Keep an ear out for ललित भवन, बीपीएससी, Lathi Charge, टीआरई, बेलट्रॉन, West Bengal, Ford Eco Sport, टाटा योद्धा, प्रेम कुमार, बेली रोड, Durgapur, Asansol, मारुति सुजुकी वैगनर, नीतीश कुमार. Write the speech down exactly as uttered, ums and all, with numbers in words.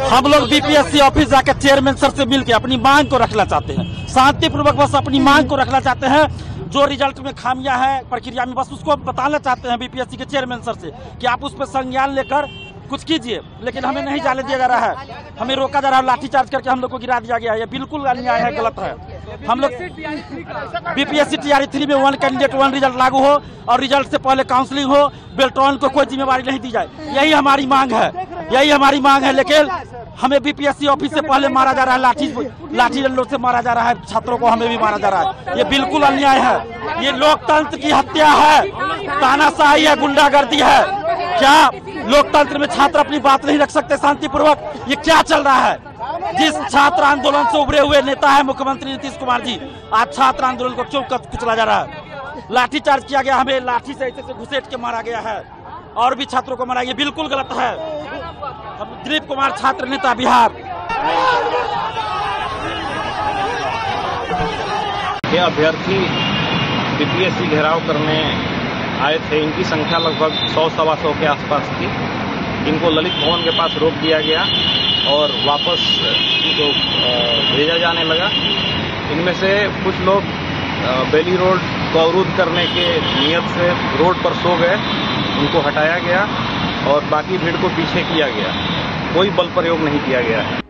हम लोग बीपीएससी office जाकर चेयरमैन सर से मिलकर अपनी मांग को रखना चाहते हैं, शांतिपूर्वक बस अपनी मांग को रखना चाहते हैं। जो रिजल्ट में खामियां है प्रक्रिया में, बस उसको बताना चाहते हैं बीपीएससी के चेयरमैन सर से कि आप उस पर संज्ञान लेकर कुछ कीजिए, लेकिन हमें नहीं जाने दिया जा रहा है, हमें रोका जा रहा है, लाठीचार्ज करके हम लोग को गिरा दिया गया है। ये बिल्कुल अन्याय है, गलत है। हम लोग बीपीएससी टीआरई थ्री में वन कैंडिडेट वन रिजल्ट लागू हो और रिजल्ट से पहले काउंसलिंग हो, बेलट्रॉन को कोई जिम्मेवारी नहीं दी जाए, यही हमारी मांग है, यही हमारी मांग है। लेकिन हमें बीपीएससी ऑफिस से पहले मारा जा रहा है, लाठी लाठी डंडों से मारा जा रहा है, छात्रों को हमें भी मारा जा रहा है। ये बिल्कुल अन्याय है, ये लोकतंत्र की हत्या है, तानाशाही है, गुंडागर्दी है। क्या लोकतंत्र में छात्र अपनी बात नहीं रख सकते शांतिपूर्वक? ये क्या चल रहा है? जिस छात्र आंदोलन से उभरे हुए नेता है मुख्यमंत्री नीतीश कुमार जी, आज छात्र आंदोलन को क्यों कुचला जा रहा है? लाठीचार्ज किया गया, हमें लाठी से ऐसे घुसेट के मारा गया है और भी छात्रों को मारा, ये बिल्कुल गलत है। प्रेम कुमार, छात्र नेता, बिहार। ये अभ्यर्थी बीपीएससी घेराव करने आए थे, इनकी संख्या लगभग सौ सवा सौ के आसपास थी। इनको ललित भवन के पास रोक दिया गया और वापस इनको भेजा जाने लगा। इनमें से कुछ लोग बेली रोड को अवरुद्ध करने के नियत से रोड पर सो गए, उनको हटाया गया और बाकी भीड़ को पीछे किया गया, कोई बल प्रयोग नहीं किया गया है।